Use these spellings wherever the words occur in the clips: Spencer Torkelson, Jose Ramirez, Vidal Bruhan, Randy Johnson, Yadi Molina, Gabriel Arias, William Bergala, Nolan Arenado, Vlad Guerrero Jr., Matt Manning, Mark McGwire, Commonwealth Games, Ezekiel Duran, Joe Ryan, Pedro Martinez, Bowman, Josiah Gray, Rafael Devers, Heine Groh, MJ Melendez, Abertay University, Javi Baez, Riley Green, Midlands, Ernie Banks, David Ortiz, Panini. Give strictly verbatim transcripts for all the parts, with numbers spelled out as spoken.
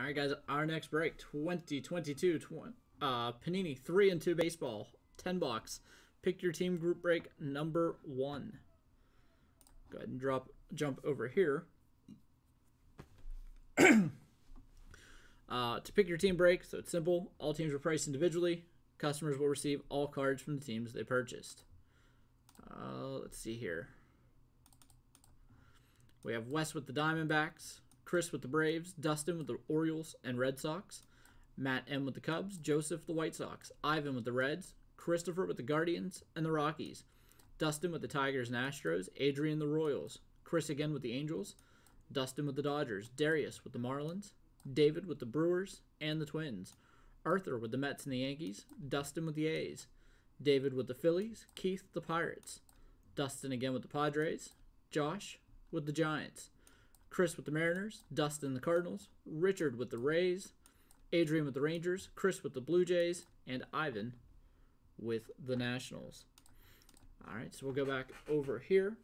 All right, guys, our next break, twenty twenty-two tw uh, Panini three and two Baseball, ten box. Pick your team group break number one. Go ahead and drop, jump over here. uh, to pick your team break, so it's simple. All teams are priced individually. Customers will receive all cards from the teams they purchased. Uh, let's see here. We have Wes with the Diamondbacks, Chris with the Braves, Dustin with the Orioles and Red Sox, Matt M with the Cubs, Joseph the White Sox, Ivan with the Reds, Christopher with the Guardians and the Rockies, Dustin with the Tigers and Astros, Adrian the Royals, Chris again with the Angels, Dustin with the Dodgers, Darius with the Marlins, David with the Brewers and the Twins, Arthur with the Mets and the Yankees, Dustin with the A's, David with the Phillies, Keith the Pirates, Dustin again with the Padres, Josh with the Giants, Chris with the Mariners, Dustin the Cardinals, Richard with the Rays, Adrian with the Rangers, Chris with the Blue Jays, and Ivan with the Nationals. All right, so we'll go back over here.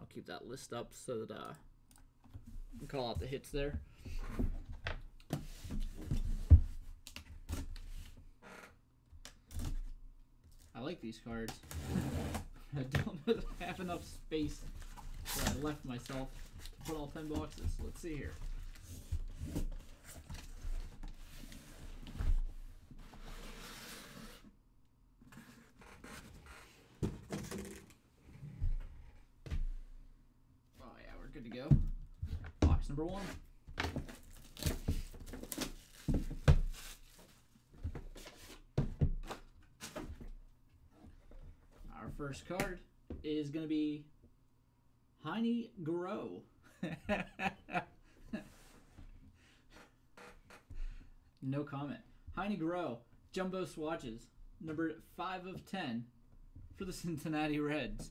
I'll keep that list up so that uh, we can call out the hits there. I like these cards. I don't know that I have enough space. So I left myself to put all ten boxes. Let's see here. Oh yeah, we're good to go. Box number one. Our first card is going to be Heine Groh. No comment. Heine Groh, jumbo swatches, number five of ten for the Cincinnati Reds.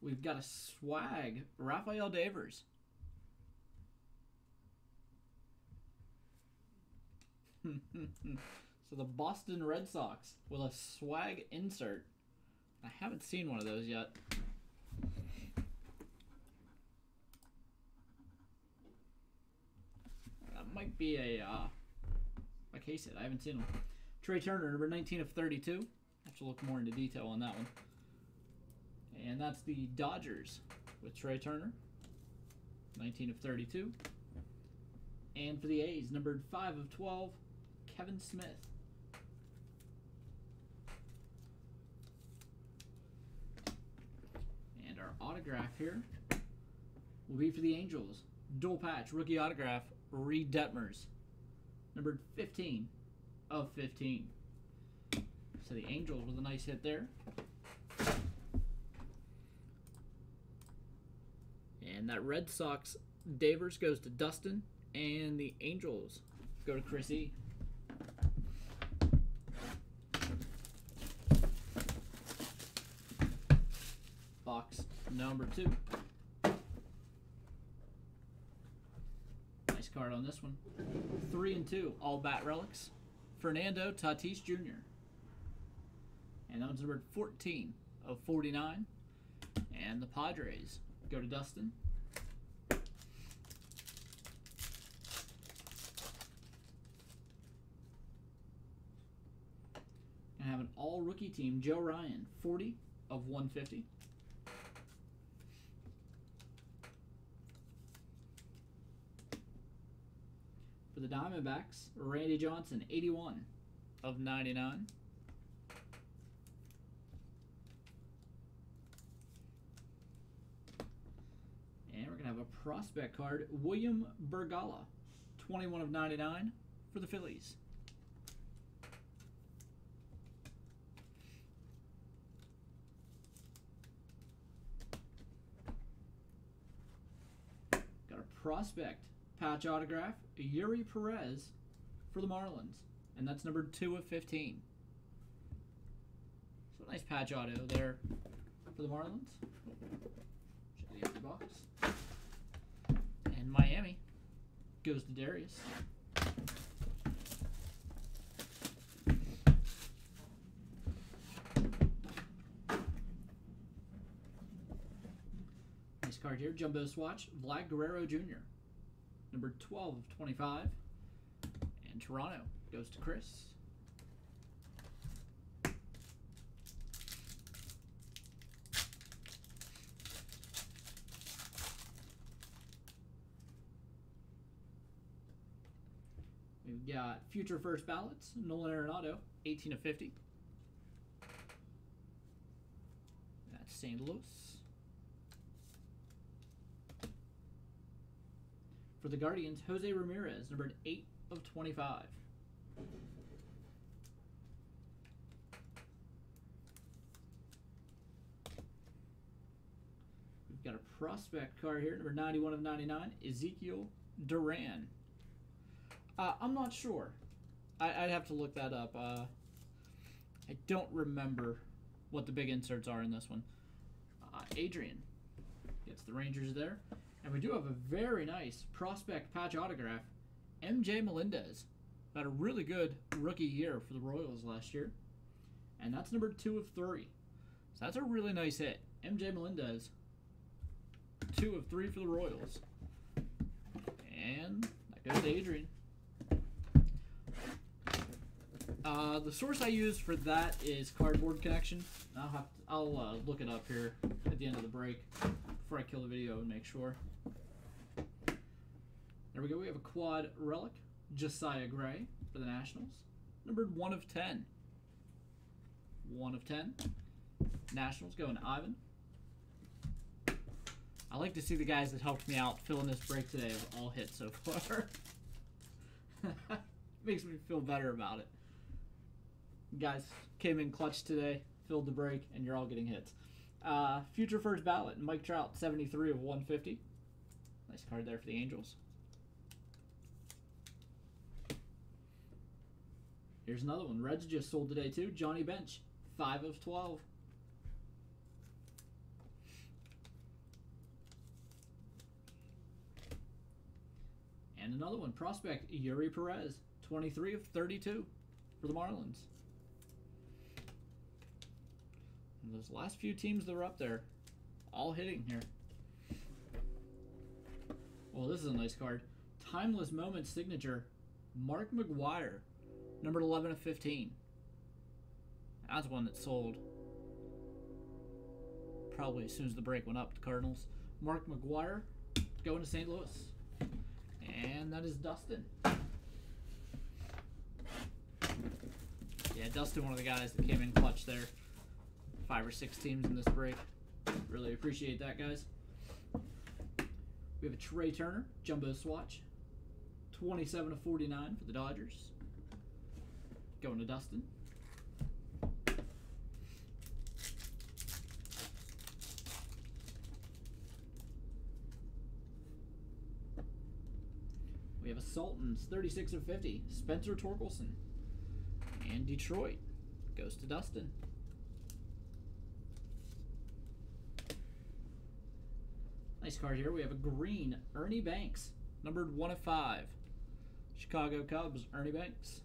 We've got a swag, Rafael Devers. So the Boston Red Sox with a swag insert. I haven't seen one of those yet. That might be a uh, like I said, I haven't seen one. Trey Turner, number nineteen of thirty-two. I'll have to look more into detail on that one. And that's the Dodgers with Trey Turner, nineteen of thirty-two. And for the A's, numbered five of twelve, Kevin Smith. And our autograph here will be for the Angels. Dual patch, rookie autograph, Reed Detmers, numbered fifteen of fifteen. So the Angels with a nice hit there. And that Red Sox Davers goes to Dustin, and the Angels go to Chris E. Box number two. Nice card on this one. Three and two, all bat relics. Fernando Tatis Junior And that one's numbered fourteen of forty-nine. And the Padres go to Dustin. And have an all-rookie team, Joe Ryan, forty of one fifty. For the Diamondbacks, Randy Johnson, eighty-one of ninety-nine. And we're going to have a prospect card, William Bergala, twenty-one of ninety-nine for the Phillies. Prospect patch autograph, Yuri Perez for the Marlins, and that's number two of fifteen. So a nice patch auto there for the Marlins. Check the empty box. And Miami goes to Darius. card here, Jumbo Swatch, Vlad Guerrero Junior Number twelve of twenty-five. And Toronto goes to Chris. We've got future first ballots, Nolan Arenado, eighteen of fifty. That's Saint Louis. For the Guardians, Jose Ramirez, numbered eight of twenty-five. We've got a prospect card here, number ninety-one of ninety-nine, Ezekiel Duran. Uh, I'm not sure. I, I'd have to look that up. Uh, I don't remember what the big inserts are in this one. Uh, Adrian gets the Rangers there. And we do have a very nice prospect patch autograph, M J Melendez. Had a really good rookie year for the Royals last year. And that's number two of three. So that's a really nice hit. M J Melendez, two of three for the Royals. And that goes to Adrian. Uh, the source I use for that is Cardboard Connection. I'll, have to, I'll uh, look it up here at the end of the break before I kill the video and make sure. There we go. We have a quad relic, Josiah Gray for the Nationals, numbered one of ten. one of ten. Nationals going to Ivan. I like to see the guys that helped me out filling this break today have all hit so far. Makes me feel better about it. You guys came in clutch today, filled the break, and you're all getting hits. Uh, future first ballot, Mike Trout, seventy-three of one fifty. Nice card there for the Angels. Here's another one. Reds just sold today too. Johnny Bench, five of twelve. And another one. Prospect Yuri Perez, twenty-three of thirty-two for the Marlins. And those last few teams that were up there, all hitting here. Well, this is a nice card. Timeless Moments signature, Mark McGwire, number eleven of fifteen. That's one that sold probably as soon as the break went up to Cardinals. Mark McGwire going to Saint Louis. And that is Dustin. Yeah, Dustin, one of the guys that came in clutch there. Five or six teams in this break. Really appreciate that, guys. We have a Trey Turner, Jumbo Swatch. twenty-seven of forty-nine for the Dodgers. Going to Dustin. We have a Sultans, thirty-six of fifty, Spencer Torkelson. And Detroit goes to Dustin. Nice card here. We have a green Ernie Banks, numbered one of five. Chicago Cubs, Ernie Banks.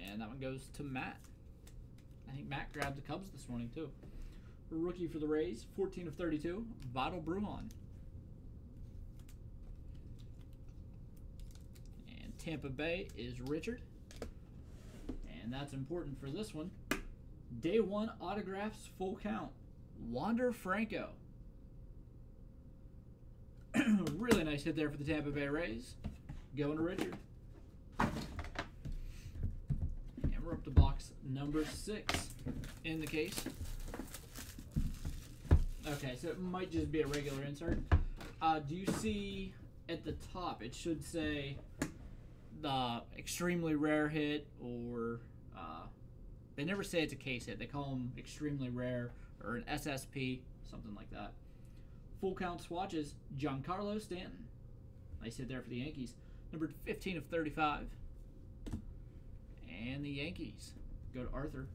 And that one goes to Matt. I think Matt grabbed the Cubs this morning, too. Rookie for the Rays, fourteen of thirty-two, Vidal Bruhan. Tampa Bay is Richard, and that's important for this one. Day one autographs, full count. Wander Franco. Really nice hit there for the Tampa Bay Rays. Going to Richard. And we're up to box number six in the case. Okay, so it might just be a regular insert. Uh, do you see at the top, it should say Uh, extremely rare hit, or uh, they never say it's a case hit. They call them extremely rare or an S S P, something like that. Full count swatches, Giancarlo Stanton. Nice hit there for the Yankees. Numbered fifteen of thirty-five. And the Yankees go to Arthur.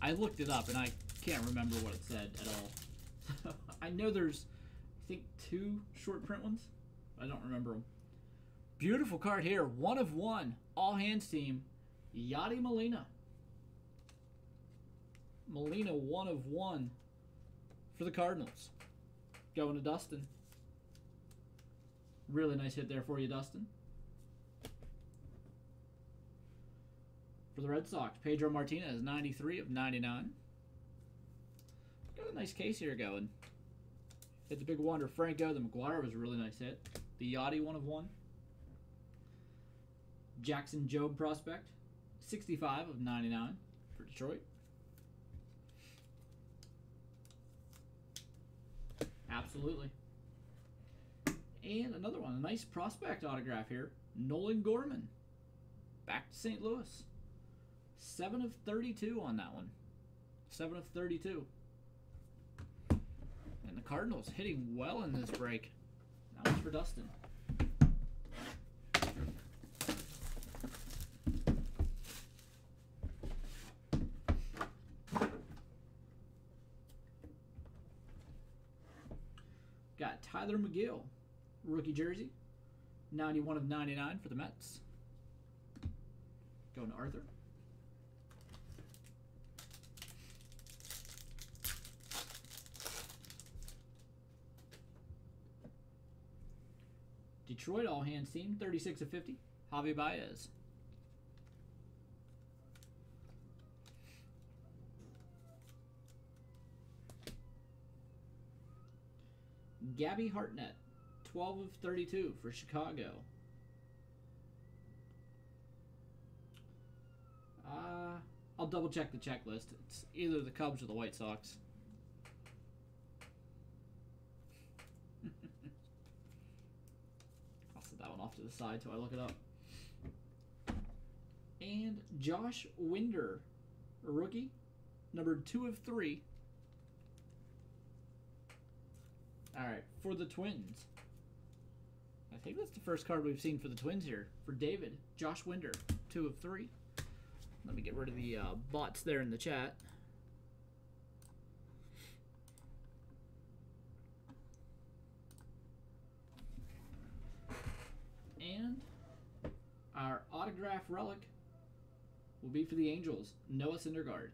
I looked it up and I can't remember what it said at all. I know there's, I think, two short print ones. I don't remember them. Beautiful card here. One of one. All hands team. Yadi Molina. Molina, one of one for the Cardinals. Going to Dustin. Really nice hit there for you, Dustin. For the Red Sox, Pedro Martinez, ninety-three of ninety-nine. Got a nice case here going. Hit the big Wander Franco. The McGwire was a really nice hit. The Yadi, one of one. Jackson Jobe prospect, sixty-five of ninety-nine for Detroit. Absolutely. And another one, a nice prospect autograph here. Nolan Gorman, back to Saint Louis. seven of thirty-two on that one. seven of thirty-two. And the Cardinals hitting well in this break. That was for Dustin. Got Tyler McGill, rookie jersey, ninety-one of ninety-nine for the Mets. Going to Arthur. Detroit all hands team, thirty-six of fifty, Javi Baez. Gabby Hartnett, twelve of thirty-two for Chicago. Uh, I'll double check the checklist. It's either the Cubs or the White Sox. I'll set that one off to the side till I look it up. And Josh Winder, a rookie, numbered two of three. All right, for the Twins. I think that's the first card we've seen for the Twins here. For David, Josh Winder, two of three. Let me get rid of the uh, bots there in the chat. And our autograph relic will be for the Angels, Noah Syndergaard,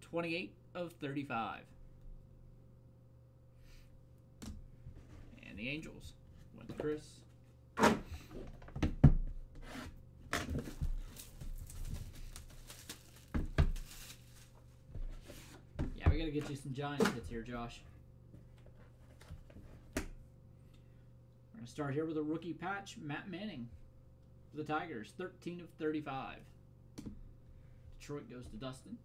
twenty-eight of thirty-five. And the Angels went to Chris. Yeah, we gotta get you some Giants hits here, Josh. We're gonna start here with a rookie patch, Matt Manning for the Tigers, thirteen of thirty-five. Detroit goes to Dustin.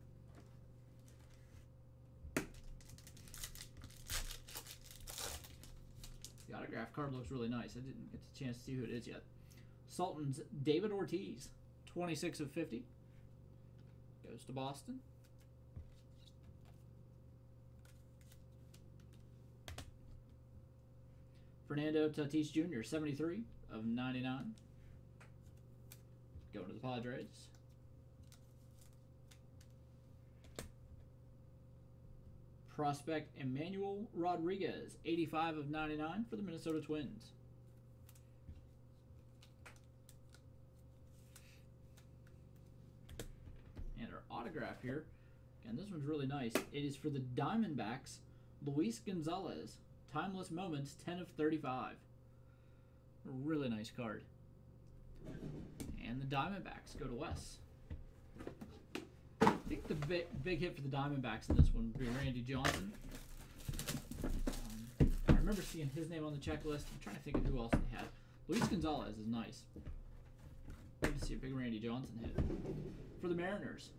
The autograph card looks really nice. I didn't get the chance to see who it is yet. Sultans, David Ortiz, twenty-six of fifty. Goes to Boston. Fernando Tatis Junior, seventy-three of ninety-nine. Going to the Padres. Prospect Emmanuel Rodriguez, eighty-five of ninety-nine for the Minnesota Twins. And our autograph here, again, this one's really nice. It is for the Diamondbacks, Luis Gonzalez, Timeless Moments, ten of thirty-five. Really nice card. And the Diamondbacks go to Wes. I think the big, big hit for the Diamondbacks in this one would be Randy Johnson. Um, I remember seeing his name on the checklist. I'm trying to think of who else they had. Luis Gonzalez is nice. Good to see a big Randy Johnson hit. For the Mariners,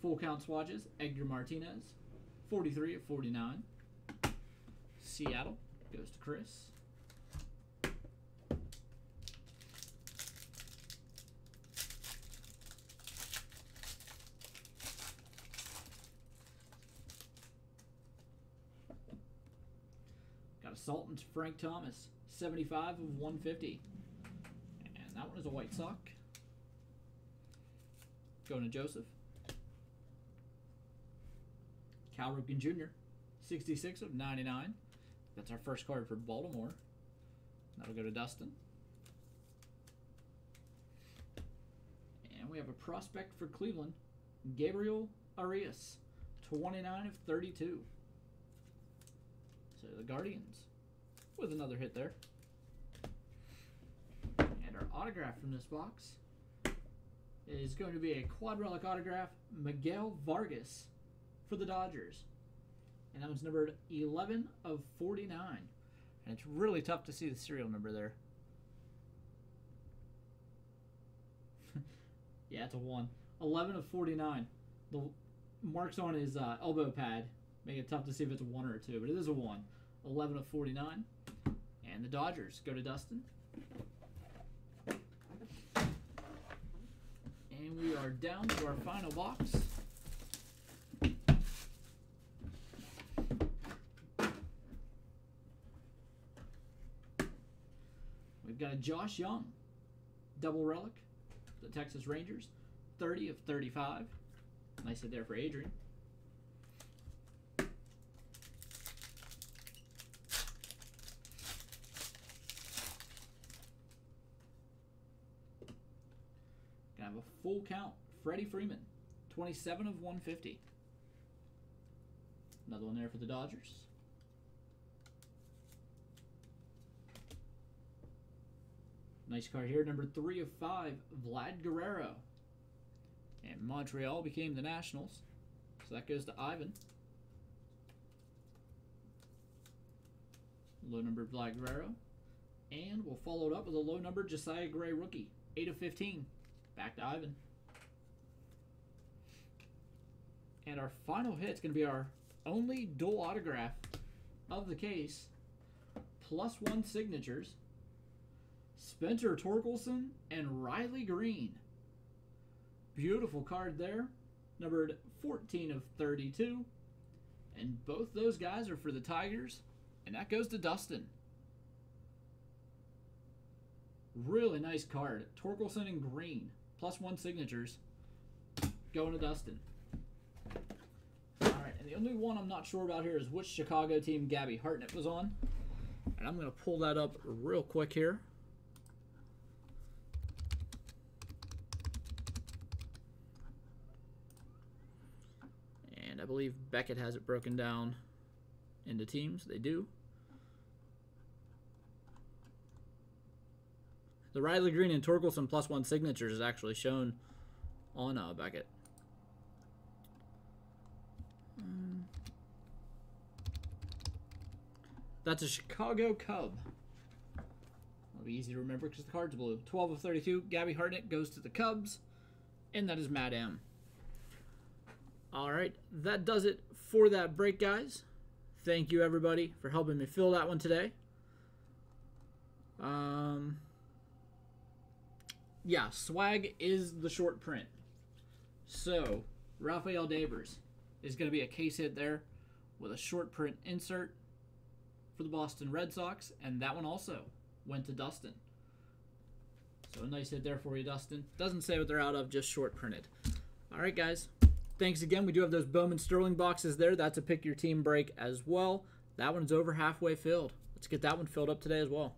full count swatches, Edgar Martinez, forty-three of forty-nine. Seattle goes to Chris. Sultans, Frank Thomas, seventy-five of one fifty. And that one is a White Sox. Going to Joseph. Cal Ripken Junior, sixty-six of ninety-nine. That's our first card for Baltimore. That'll go to Dustin. And we have a prospect for Cleveland, Gabriel Arias, twenty-nine of thirty-two. So the Guardians with another hit there. And our autograph from this box is going to be a quad relic autograph, Miguel Vargas for the Dodgers. And that one's numbered eleven of forty-nine. And it's really tough to see the serial number there. Yeah, it's a one. eleven of forty-nine. The marks on his uh, elbow pad make it tough to see if it's a one or a two, but it is a one. eleven of forty-nine. And the Dodgers go to Dustin. And we are down to our final box. We've got a Josh Young, double relic, the Texas Rangers, thirty of thirty-five. Nice hit there for Adrian. Gonna have a full count. Freddie Freeman, twenty-seven of one fifty. Another one there for the Dodgers. Nice card here, number three of five, Vlad Guerrero. And Montreal became the Nationals, so that goes to Ivan. Low number Vlad Guerrero, and we'll follow it up with a low number Josiah Gray rookie, eight of fifteen. Back to Ivan. And our final hit's going to be our only dual autograph of the case, plus one signatures. Spencer Torkelson and Riley Green. Beautiful card there. Numbered fourteen of thirty-two. And both those guys are for the Tigers. And that goes to Dustin. Really nice card. Torkelson and Green. Plus one signatures. Going to Dustin. Alright, and the only one I'm not sure about here is which Chicago team Gabby Hartnett was on. And I'm going to pull that up real quick here. I believe Beckett has it broken down into teams. They do. The Riley Green and Torkelson plus one signatures is actually shown on uh, Beckett. Um, that's a Chicago Cub. That'll be easy to remember because the card's blue. twelve of thirty-two. Gabby Hartnett goes to the Cubs. And that is Matt M. Alright, that does it for that break, guys. Thank you, everybody, for helping me fill that one today. Um, yeah, swag is the short print. So, Rafael Devers is going to be a case hit there with a short print insert for the Boston Red Sox, and that one also went to Dustin. So, a nice hit there for you, Dustin. Doesn't say what they're out of, just short printed. Alright, guys. Thanks again. We do have those Bowman Sterling boxes there. That's a pick your team break as well. That one's over halfway filled. Let's get that one filled up today as well.